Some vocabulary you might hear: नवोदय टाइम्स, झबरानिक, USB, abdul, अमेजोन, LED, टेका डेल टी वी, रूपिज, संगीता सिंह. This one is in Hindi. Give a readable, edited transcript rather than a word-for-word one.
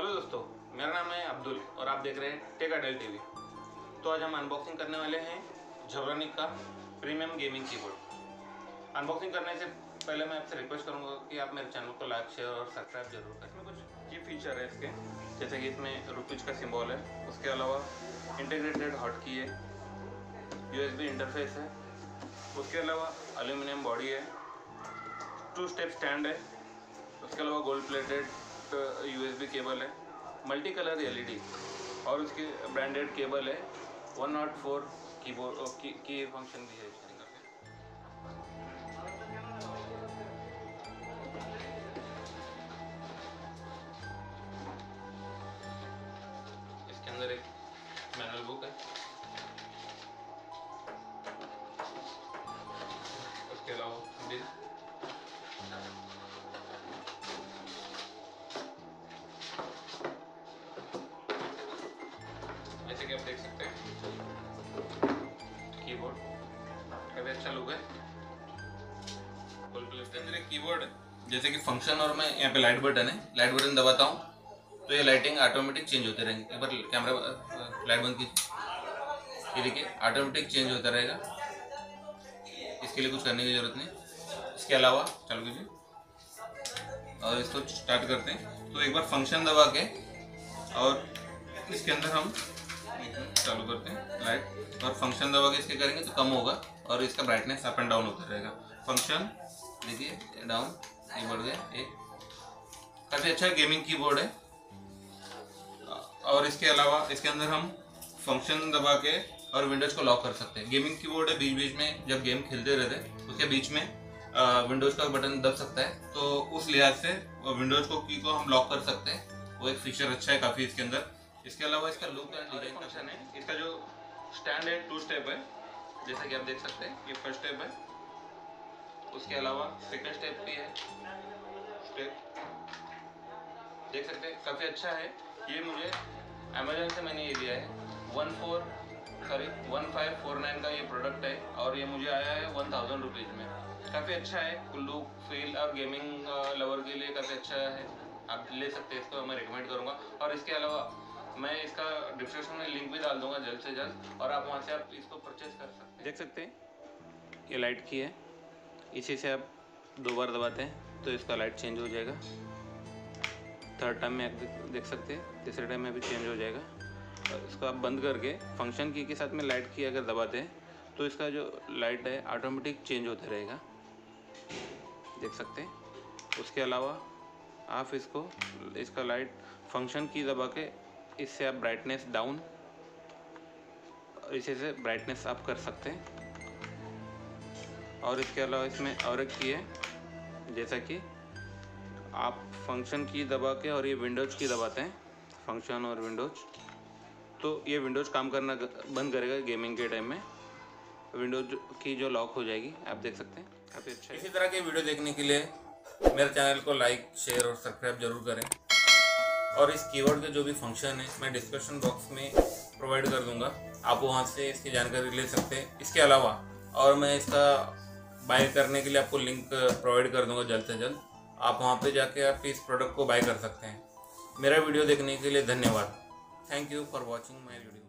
हेलो दोस्तों, मेरा नाम है अब्दुल और आप देख रहे हैं टेका डेल टी वी। तो आज हम अनबॉक्सिंग करने वाले हैं झबरानिक का प्रीमियम गेमिंग कीबोर्ड। अनबॉक्सिंग करने से पहले मैं आपसे रिक्वेस्ट करूंगा कि आप मेरे चैनल को लाइक, शेयर और सब्सक्राइब जरूर करें। इसमें कुछ की फीचर है इसके, जैसे कि इसमें रूपिज का सिम्बॉल है, उसके अलावा इंटीग्रेटेड हॉट की है, USB इंटरफेस है, उसके अलावा एल्यूमिनियम बॉडी है, 2-स्टेप स्टैंड है, उसके अलावा गोल्ड प्लेटेड USB केबल है, मल्टी कलर LED और उसके ब्रांडेड केबल है, 104 कीबोर्ड की फंक्शन भी है। इसके अंदर एक मैनुअल बुक है, उसके अलावा बिल, जैसे कि आप देख सकते हैं कीबोर्ड काफी अच्छा लुक है। एक कीबोर्ड जैसे कि फंक्शन, और मैं यहाँ पे लाइट बटन दबाता हूँ तो ये लाइटिंग ऑटोमेटिक चेंज होते रहेंगे। एक बार कैमरा लाइट बंद कीजिए, ये देखिए ऑटोमेटिक चेंज होता रहेगा, इसके लिए कुछ करने की जरूरत नहीं। इसके अलावा चालू कीजिए और इसको स्टार्ट करते हैं। तो एक बार फंक्शन दबा के और इसके अंदर हम चालू करते हैं लाइट, और फंक्शन दबा के इसके करेंगे तो कम होगा और इसका ब्राइटनेस अप एंड डाउन होता रहेगा। फंक्शन देखिए डाउन, ये बढ़ गया। एक काफ़ी अच्छा गेमिंग कीबोर्ड है। और इसके अलावा इसके अंदर हम फंक्शन दबा के और विंडोज़ को लॉक कर सकते हैं। गेमिंग कीबोर्ड है, बीच बीच में जब गेम खेलते रहते उसके बीच में विंडोज़ का बटन दब सकता है, तो उस लिहाज से विंडोज़ की को हम लॉक कर सकते हैं। वो एक फीचर अच्छा है काफ़ी इसके अंदर। इसके अलावा इसका लुक एंड डिजाइन फंक्शन है। इसका जो स्टैंड है 2-स्टेप है, जैसा कि आप देख सकते हैं ये फर्स्ट स्टेप है, उसके अलावा सेकंड स्टेप भी है। स्टेप देख सकते हैं काफ़ी अच्छा है। ये मुझे अमेजोन से मैंने ये लिया है, 1549 का ये प्रोडक्ट है और ये मुझे आया है 1000 रुपीज़ में। काफ़ी अच्छा है लुक, फील और गेमिंग लवर के लिए काफ़ी अच्छा है, आप ले सकते हैं इसको, मैं रिकमेंड करूँगा। और इसके अलावा मैं इसका डिस्क्रिप्शन में लिंक भी डाल दूंगा जल्द से जल्द, और आप वहाँ से आप इसको परचेज कर सकते हैं। देख सकते हैं ये लाइट की है, इसी से आप 2 बार दबाते हैं तो इसका लाइट चेंज हो जाएगा। थर्ड टाइम में आप देख सकते हैं, तीसरे टाइम में भी चेंज हो जाएगा। और इसको आप बंद करके फंक्शन की के साथ में लाइट की अगर दबाते हैं तो इसका जो लाइट है ऑटोमेटिक चेंज होता रहेगा, देख सकते हैं। उसके अलावा आप इसका लाइट फंक्शन की दबा के इससे आप ब्राइटनेस डाउन, इसी से ब्राइटनेस आप कर सकते हैं। और इसके अलावा इसमें और एक की है, जैसा कि आप फंक्शन की दबा के और ये विंडोज़ की दबाते हैं, फंक्शन और विंडोज़, तो ये विंडोज़ काम करना बंद करेगा गेमिंग के टाइम में, विंडोज़ की जो लॉक हो जाएगी, आप देख सकते हैं। काफ़ी अच्छा। इसी तरह की वीडियो देखने के लिए मेरे चैनल को लाइक, शेयर और सब्सक्राइब जरूर करें। और इस कीबोर्ड के जो भी फंक्शन है मैं डिस्क्रिप्शन बॉक्स में प्रोवाइड कर दूंगा, आप वहां से इसकी जानकारी ले सकते हैं। इसके अलावा और मैं इसका बाय करने के लिए आपको लिंक प्रोवाइड कर दूंगा जल्द से जल्द, आप वहां पे जाके आप इस प्रोडक्ट को बाय कर सकते हैं। मेरा वीडियो देखने के लिए धन्यवाद। Thank you for watching my video.